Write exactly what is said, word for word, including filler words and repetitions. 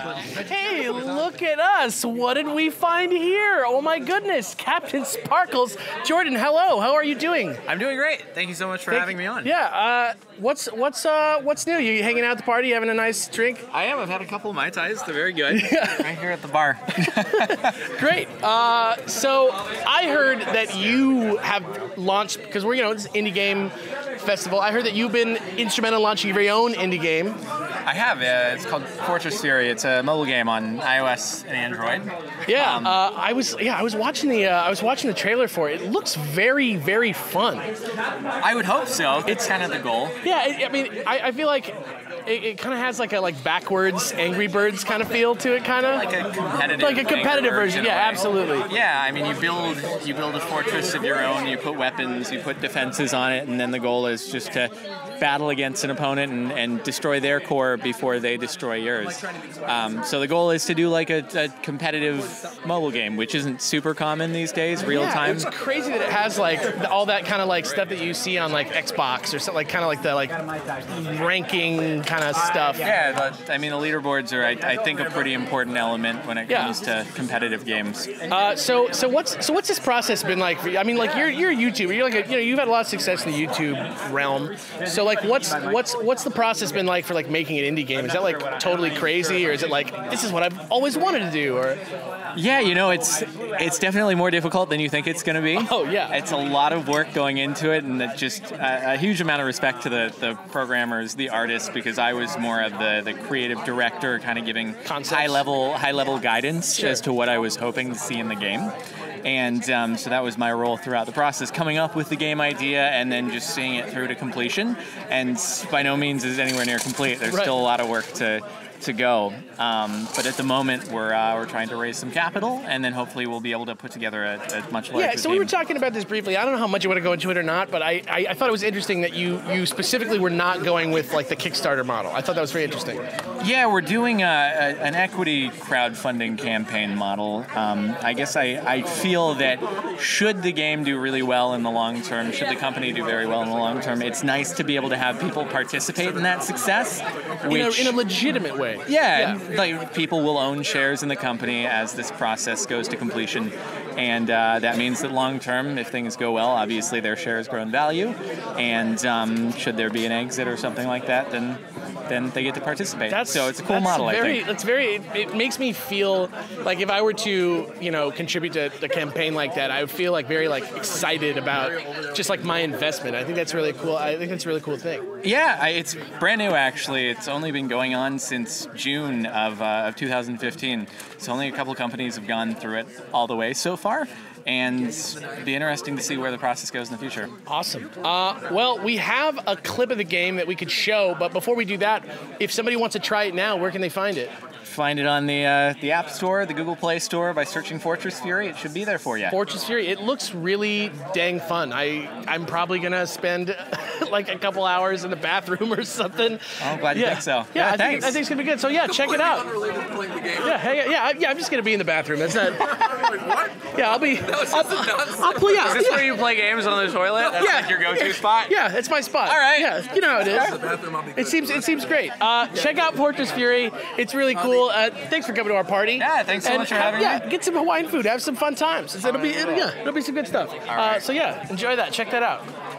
Hey, look at us. What did we find here? Oh my goodness, Captain Sparkles. Jordan, hello. How are you doing? I'm doing great. Thank you so much for Thank having you. me on. Yeah, uh, what's what's uh, what's new? You hanging out at the party, having a nice drink? I am. I've had a couple of Mai Tais. They're very good. Yeah. Right here at the bar. Great. Uh, so I heard that you have launched, because we're, you know, it's an indie game festival. I heard that you've been instrumental in launching your very own indie game. I have. Uh, it's called Fortress Theory. It's a mobile game on iOS and Android. Yeah, um, uh, I was yeah I was watching the uh, I was watching the trailer for it. It looks very very fun. I would hope so. It's kind of the goal. Yeah, it, I mean, I, I feel like it, it kind of has like a like backwards Angry Birds kind of feel to it, kind of like a competitive like a competitive version. Yeah, absolutely. Yeah, I mean, you build you build a fortress of your own. You put weapons, you put defenses on it, and then the goal is just to battle against an opponent and, and destroy their core before they destroy yours. Um, so the goal is to do like a, a competitive mobile game, which isn't super common these days, real yeah, time. It's crazy that it has like all that kind of like stuff that you see on like Xbox or something, like kind of like the like ranking kind of stuff. Yeah, but, I mean the leaderboards are, I, I think, a pretty important element when it comes yeah. to competitive games. Uh, so so what's so what's this process been like? For you? I mean, like you're you're a YouTuber. You're like a, you know you've had a lot of success in the YouTube realm. So like what's what's what's the process been like for like making an indie game? Is that like totally crazy, or is it like this is what I've always wanted to do? Or yeah, you know, it's it's definitely more difficult than you think it's going to be. Oh yeah, it's a lot of work going into it, and it just uh, a huge amount of respect to the the programmers, the artists, because I was more of the the creative director, kind of giving high level high level guidance sure. as to what I was hoping to see in the game. And um, so that was my role throughout the process, coming up with the game idea and then just seeing it through to completion. And by no means is anywhere near complete. There's right. still a lot of work to to go. Um, but at the moment, we're uh, we're trying to raise some capital, and then hopefully we'll be able to put together a, a much larger. Yeah. So game. We were talking about this briefly. I don't know how much you want to go into it or not, but I, I I thought it was interesting that you you specifically were not going with like the Kickstarter model. I thought that was very interesting. Yeah, we're doing a, a, an equity crowdfunding campaign model. Um, I guess I I feel that should the game do really well in the long term, should the company do very well in the long term, it's nice to be able to have people participate in that success, which, in, a, in a legitimate way. Yeah, yeah. Like people will own shares in the company as this process goes to completion, and uh, that means that long term, if things go well, obviously their shares grow in value, and um, should there be an exit or something like that, then then they get to participate. That's, so it's a cool that's model, very, I think. That's very, it, it makes me feel like if I were to, you know, contribute to a campaign like that, I would feel like very like excited about just like my investment. I think that's really cool. I think that's a really cool thing. Yeah, I, it's brand new actually. It's only been going on since June of, uh, of two thousand fifteen. So only a couple companies have gone through it all the way so far. And it'll be interesting to see where the process goes in the future. Awesome. Uh, well, we have a clip of the game that we could show, but before we do that, if somebody wants to try it now, where can they find it? Find it on the uh, the App Store, the Google Play Store, by searching Fortress Fury. It should be there for you. Fortress Fury. It looks really dang fun. I, I'm probably going to spend like a couple hours in the bathroom or something. Oh, I'm glad yeah. you think so. Yeah, yeah I, thanks. Think, I think it's going to be good. So, yeah, check it out. Unrelated to playing the game. Yeah, hang on. yeah, yeah, I'm just going to be in the bathroom. That's not... What? Yeah, I'll be... No, it's just I'll, I'll play out. Is this yeah. where you play games on the toilet? No, that's yeah. like your go-to yeah. spot? Yeah, it's my spot. All right. Yeah, you know how it is. The bathroom, I'll be good it seems, it seems great. Uh, yeah, check out Fortress Fury. It's really cool. Uh, thanks for coming to our party. Yeah, thanks so and, much for having uh, yeah, me. Yeah, get some Hawaiian food, have some fun times. It'll be, it'll, yeah, it'll be some good stuff. Uh, so yeah, enjoy that. Check that out.